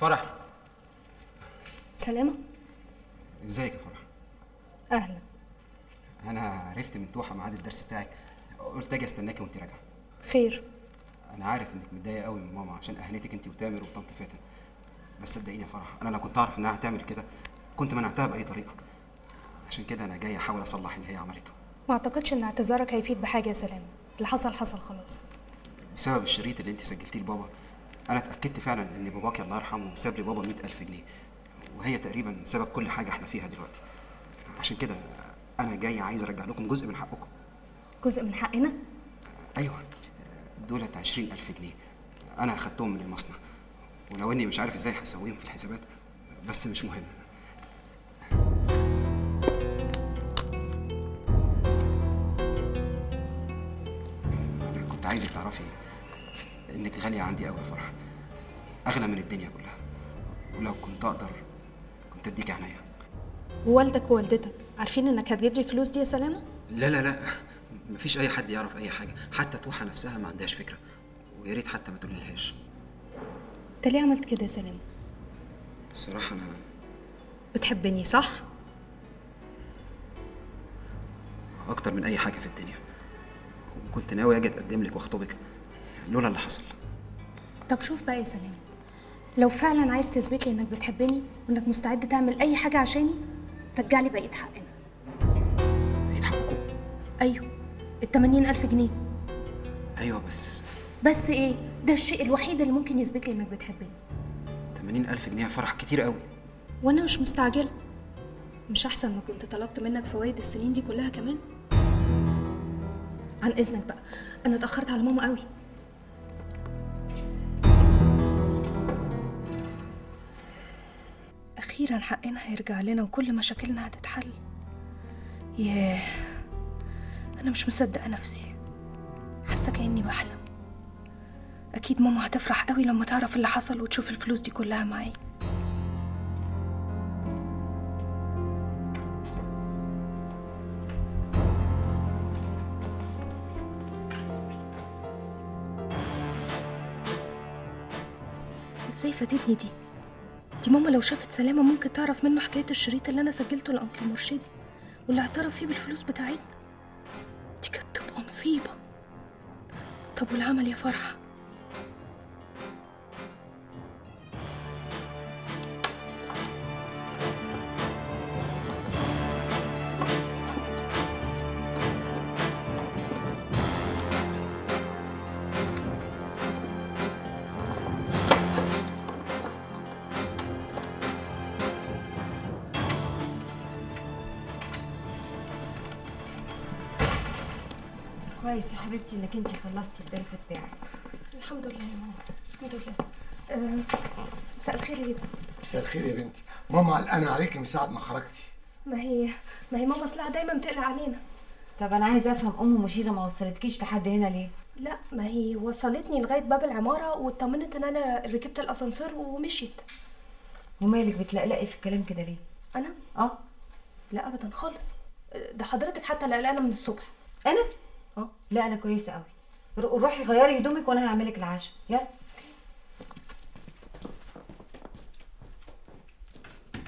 فرح. سلامة. ازيك يا فرح؟ اهلا. انا عرفت من توحة ميعاد الدرس بتاعك، قلت اجي استناكي وانت راجعه. خير. انا عارف انك متضايقه قوي من ماما عشان اهلتك انت وتامر وطنط فاتن، بس صدقيني يا فرح انا لو كنت اعرف انها هتعمل كده كنت منعتها باي طريقه، عشان كده انا جاي احاول اصلح اللي هي عملته. ما اعتقدش ان اعتذارك هيفيد بحاجه يا سلام، اللي حصل حصل خلاص. بسبب الشريط اللي انت سجلتيه لبابا انا اتاكدت فعلا ان باباكي الله يرحمه ساب لبابا 100,000 جنيه، وهي تقريبا سبب كل حاجه احنا فيها دلوقتي، عشان كده انا جاي عايز ارجع لكم جزء من حقكم. جزء من حقنا؟ ايوه، دولت 20,000 جنيه انا اخدتهم من المصنع، ولو اني مش عارف ازاي هسويهم في الحسابات بس مش مهم. انا كنت عايزك تعرفي انك غاليه عندي قوي يا فرح، اغلى من الدنيا كلها، ولو كنت اقدر كنت اديك عينيا. ووالدك ووالدتك عارفين انك هتجيب لي الفلوس دي يا سلامه؟ لا لا لا، مفيش اي حد يعرف اي حاجه، حتى توحه نفسها ما عندهاش فكره، ويا ريت حتى ما تقوليلهاش. انت ليه عملت كده يا سلامه؟ بصراحه انا بتحبني صح؟ اكتر من اي حاجه في الدنيا، وكنت ناوي اجي اتقدم لك واخطبك لولا اللي حصل. طب شوف بقى يا سلامه، لو فعلا عايز تثبت لي انك بتحبني وانك مستعد تعمل اي حاجه عشاني رجع لي بقيه حقنا. بقيه حقكم؟ ايوه، ال80,000 جنيه. ايوه بس ايه؟ ده الشيء الوحيد اللي ممكن يثبت لي انك بتحبني. 80,000 جنيه يا فرح كتير قوي، وانا مش مستعجله. مش احسن ما كنت طلبت منك فوائد السنين دي كلها كمان؟ عن اذنك بقى، انا اتاخرت على ماما قوي. أخيراً حقنا هيرجع لنا وكل مشاكلنا هتتحل. ياه، أنا مش مصدقة نفسي، حاسة كأني بحلم. أكيد ماما هتفرح قوي لما تعرف اللي حصل وتشوف الفلوس دي كلها معايا. إزاي فاتتني دي؟ دي ماما لو شافت سلامة ممكن تعرف منه حكاية الشريط اللي أنا سجلته لأنكل مرشدي واللي اعترف فيه بالفلوس بتاعتنا. دي كانت تبقى مصيبة. طب والعمل يا فرح؟ كويس يا حبيبتي انك انت خلصتي الدرس بتاعك. الحمد لله يا ماما، الحمد لله. مساء الخير يا جدو. مساء الخير يا بنتي. ماما قلقانه عليكي من ساعه ما خرجتي. ما هي ماما اصلها دايما بتقلق علينا. طب انا عايزه افهم، ام مشيره ما وصلتكيش لحد هنا ليه؟ لا، ما هي وصلتني لغايه باب العماره واطمنت ان انا ركبت الاسانسير ومشيت. ومالك بتلقلقي في الكلام كده ليه؟ انا؟ لا ابدا خالص. ده حضرتك حتى قلقانه من الصبح. انا؟ لا انا كويسه قوي. روحي غيري هدومك وانا هعملك العشاء، يلا.